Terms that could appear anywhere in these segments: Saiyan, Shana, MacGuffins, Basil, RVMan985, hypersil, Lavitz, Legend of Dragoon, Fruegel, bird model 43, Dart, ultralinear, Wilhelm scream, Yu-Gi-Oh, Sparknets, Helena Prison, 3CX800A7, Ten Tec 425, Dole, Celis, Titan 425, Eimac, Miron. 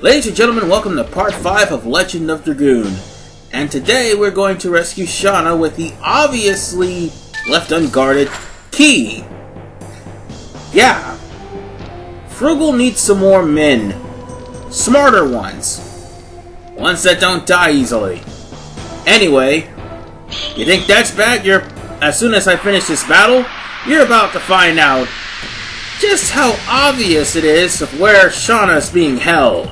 Ladies and gentlemen, welcome to part 5 of Legend of Dragoon. And today we're going to rescue Shana with the obviously left unguarded key. Yeah. Fruegel needs some more men. Smarter ones. Ones that don't die easily. Anyway, you think that's bad? As soon as I finish this battle, you're about to find out just how obvious it is of where Shana's being held.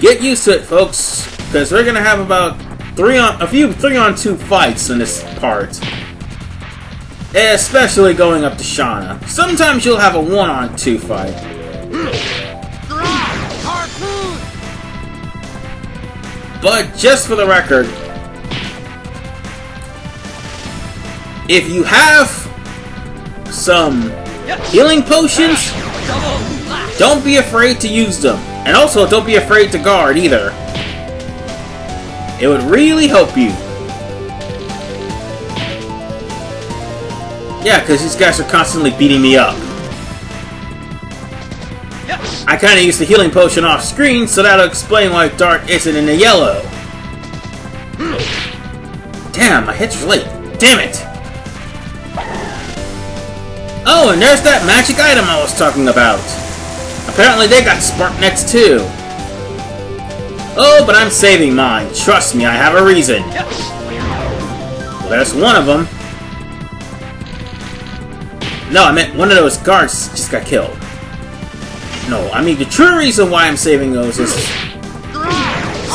Get used to it, folks, because we're gonna have about a few three-on-two fights in this part. Especially going up to Shana. Sometimes you'll have a one-on-two fight. But just for the record, if you have some healing potions, don't be afraid to use them. And also, don't be afraid to guard either. It would really help you. Yeah, because these guys are constantly beating me up. I kind of used the healing potion off screen, so that'll explain why Dart isn't in the yellow. Damn, my hit's late. Damn it! Oh, and there's that magic item I was talking about. Apparently they got Sparknets too. Oh, but I'm saving mine. Trust me, I have a reason. Well, there's one of them. No, I meant one of those guards just got killed. No, I mean the true reason why I'm saving those is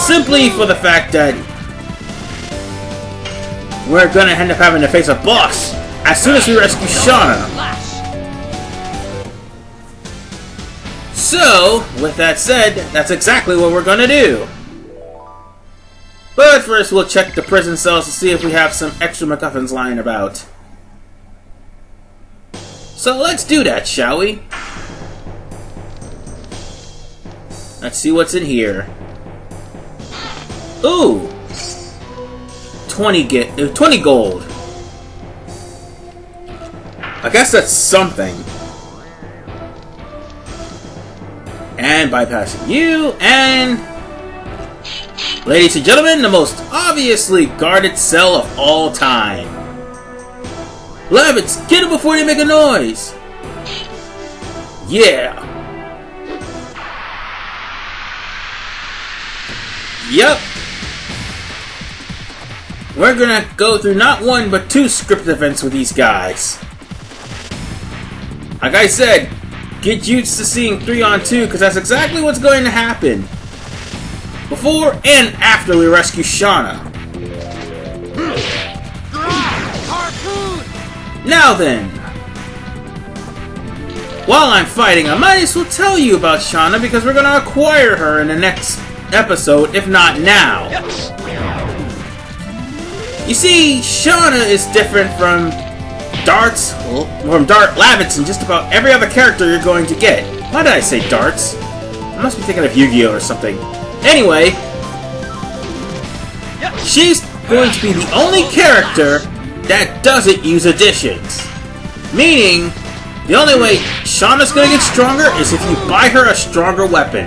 simply for the fact that we're gonna end up having to face a boss as soon as we rescue Shana. So, with that said, that's exactly what we're gonna do. But first we'll check the prison cells to see if we have some extra MacGuffins lying about. So let's do that, shall we? Let's see what's in here. Ooh! 20 gold. I guess that's something. And bypassing you, and... Ladies and gentlemen, the most obviously guarded cell of all time. Lavitz, get him before they make a noise! Yeah! Yep. We're gonna go through not one, but two script events with these guys. Like I said, get used to seeing 3-on-2, because that's exactly what's going to happen. Before and after we rescue Shana. Now then. While I'm fighting, I might as well tell you about Shana, because we're gonna acquire her in the next episode, if not now. You see, Shana is different from Dart Lavitz and just about every other character you're going to get. Why did I say Darts? I must be thinking of Yu-Gi-Oh or something. Anyway, she's going to be the only character that doesn't use additions. Meaning, the only way Shana's going to get stronger is if you buy her a stronger weapon.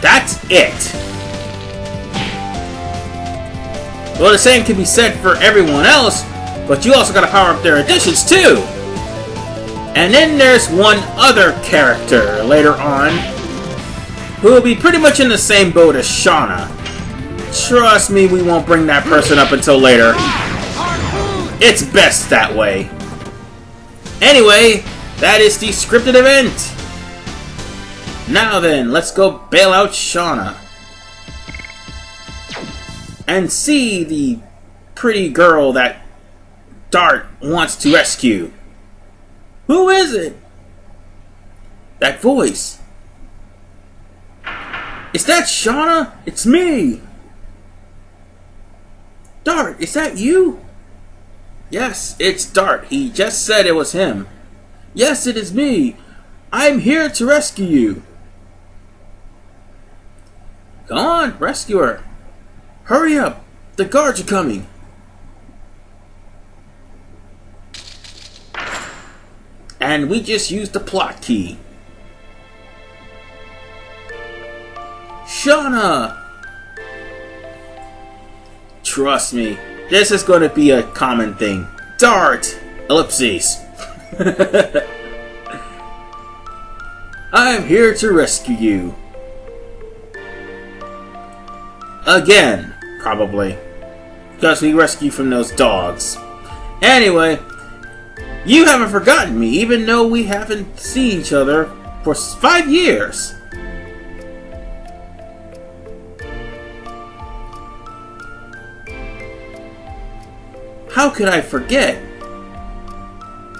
That's it. Well, the same can be said for everyone else, but you also gotta power up their additions too. And then there's one other character later on who will be pretty much in the same boat as Shana. Trust me, we won't bring that person up until later. It's best that way. Anyway, that is the scripted event. Now then, let's go bail out Shana. And see the pretty girl that Dart wants to rescue. Who is it? That voice. Is that Shana? It's me. Dart, is that you? Yes, it's Dart. He just said it was him. Yes, it is me. I'm here to rescue you. Go on, rescue her. Hurry up. The guards are coming. And we just used the plot key. Shana! Trust me, this is gonna be a common thing. Dart! Ellipses. I'm here to rescue you. Again, probably. Because we rescued from those dogs. Anyway, you haven't forgotten me, even though we haven't seen each other for 5 years. How could I forget?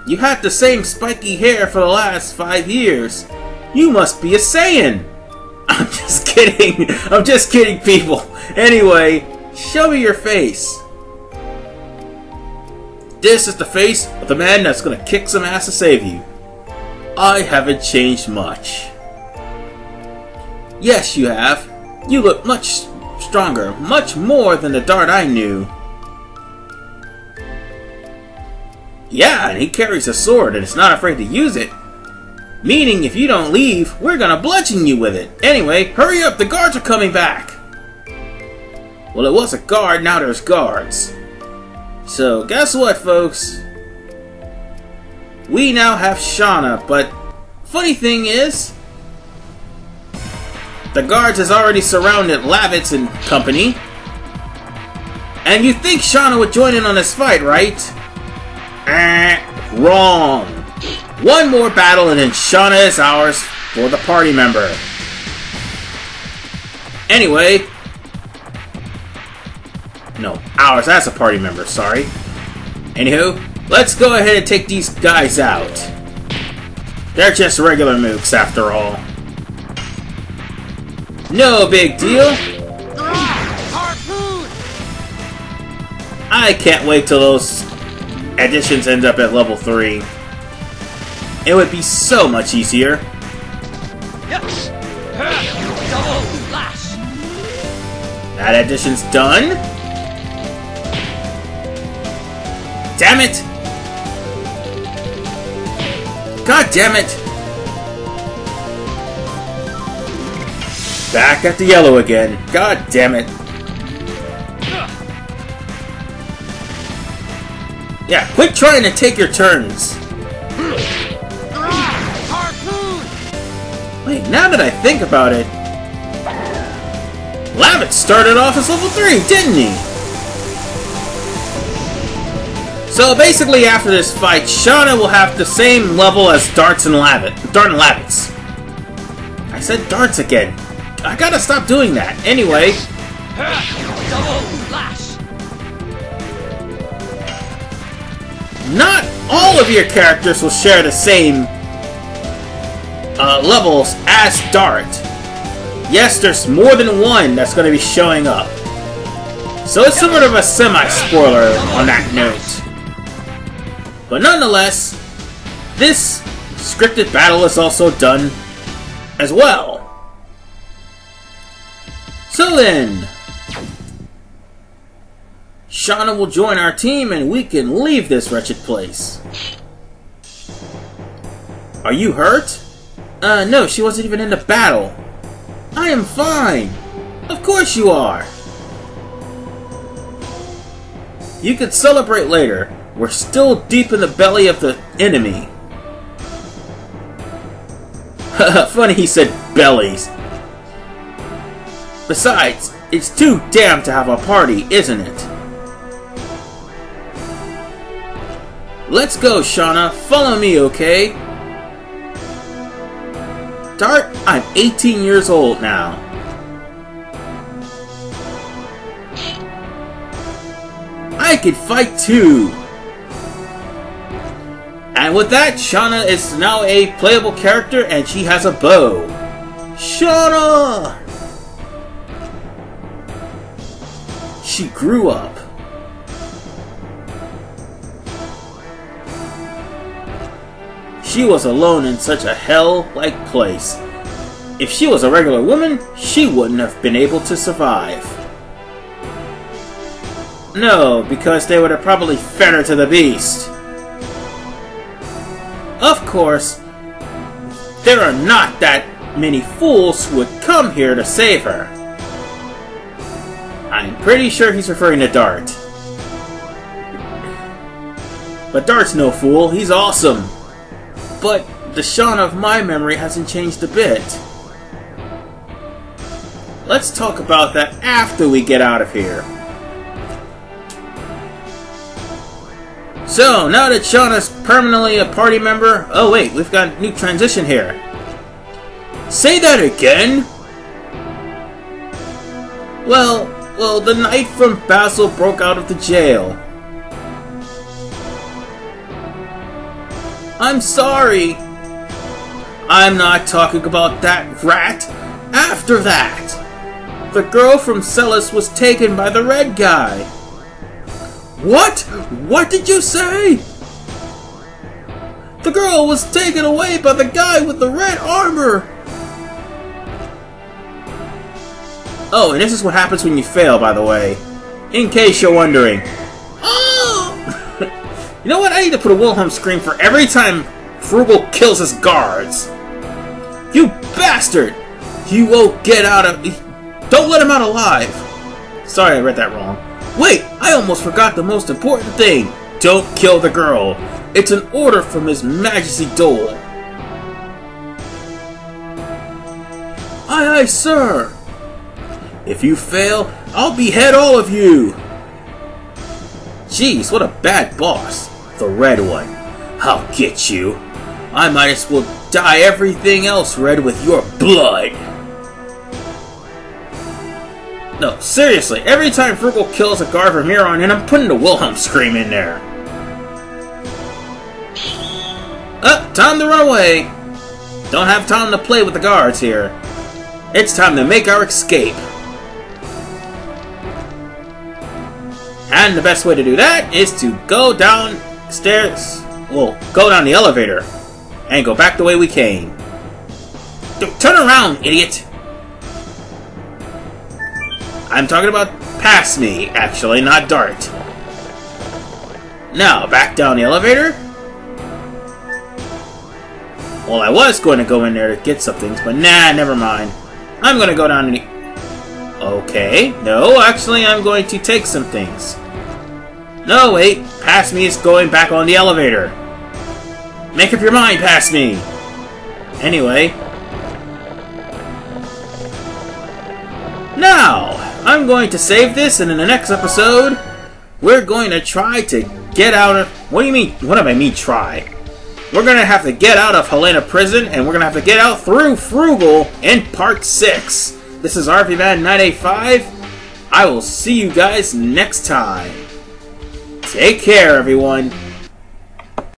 You had the same spiky hair for the last 5 years. You must be a Saiyan! I'm just kidding. I'm just kidding, people. Anyway, show me your face. This is the face of the man that's gonna kick some ass to save you. I haven't changed much. Yes, you have. You look much stronger, much more than the Dart I knew. Yeah, and he carries a sword and is not afraid to use it. Meaning, if you don't leave, we're gonna bludgeon you with it. Anyway, hurry up, the guards are coming back! Well, it was a guard, now there's guards. So, guess what, folks? We now have Shana, but funny thing is, the guards has already surrounded Lavitz and company. And you think Shana would join in on this fight, right? Wrong! One more battle and then Shana is ours for the party member. Anyway... No, ours as a party member, sorry. Anywho, let's go ahead and take these guys out. They're just regular mooks after all. No big deal. I can't wait till those additions end up at level 3. It would be so much easier. That addition's done? Damn it! God damn it! Back at the yellow again. God damn it. Yeah, quit trying to take your turns. Wait, now that I think about it... Lavitz started off as level 3, didn't he? So basically after this fight, Shana will have the same level as Dart and Lavitz. I said darts again. I gotta stop doing that. Anyway... Not all of your characters will share the same... levels as Dart. Yes, there's more than one that's going to be showing up. So it's sort of a semi-spoiler on that note. But nonetheless, this scripted battle is also done as well. So then, Shana will join our team and we can leave this wretched place. Are you hurt? No, she wasn't even in the battle. I am fine. Of course you are. You can celebrate later. We're still deep in the belly of the enemy. Funny he said bellies. Besides, it's too damn to have a party, isn't it? Let's go, Shana. Follow me, okay? Dart, I'm 18 years old now. I can fight too! And with that, Shana is now a playable character and she has a bow. Shana! She grew up. She was alone in such a hell-like place. If she was a regular woman, she wouldn't have been able to survive. No, because they would have probably fed her to the beast. Of course, there are not that many fools who would come here to save her. I'm pretty sure he's referring to Dart. But Dart's no fool, he's awesome. But the Shana of my memory hasn't changed a bit. Let's talk about that after we get out of here. So, now that Shana's permanently a party member... Oh wait, we've got a new transition here. Say that again? Well, the knight from Basil broke out of the jail. I'm sorry. I'm not talking about that rat. After that. The girl from Celis was taken by the red guy. What? What did you say? The girl was taken away by the guy with the red armor. Oh, and this is what happens when you fail, by the way. In case you're wondering. Oh! You know what? I need to put a Wilhelm scream for every time Fruegel kills his guards. You bastard! You won't get out of... Don't let him out alive! Sorry, I read that wrong. Wait! I almost forgot the most important thing! Don't kill the girl! It's an order from His Majesty Dole. Aye aye, sir! If you fail, I'll behead all of you! Jeez, what a bad boss! The red one. I'll get you! I might as well dye everything else red with your blood! No, seriously, every time Fruegel kills a guard from Miron, and I'm putting a Wilhelm scream in there. Up, time to run away. Don't have time to play with the guards here. It's time to make our escape. And the best way to do that is to go downstairs. Well, go down the elevator. And go back the way we came. Turn around, idiot! I'm talking about past me, actually, not Dart. Now, back down the elevator. Well, I was going to go in there to get some things, but nah, never mind. I'm going to go down the... Okay, no, actually, I'm going to take some things. No, wait, past me is going back on the elevator. Make up your mind, past me! Anyway... Now! I'm going to save this, and in the next episode, we're going to try to get out of... What do you mean? What do I mean try? We're going to have to get out of Helena Prison, and we're going to have to get out through Fruegel in Part 6. This is RVMan985. I will see you guys next time. Take care, everyone.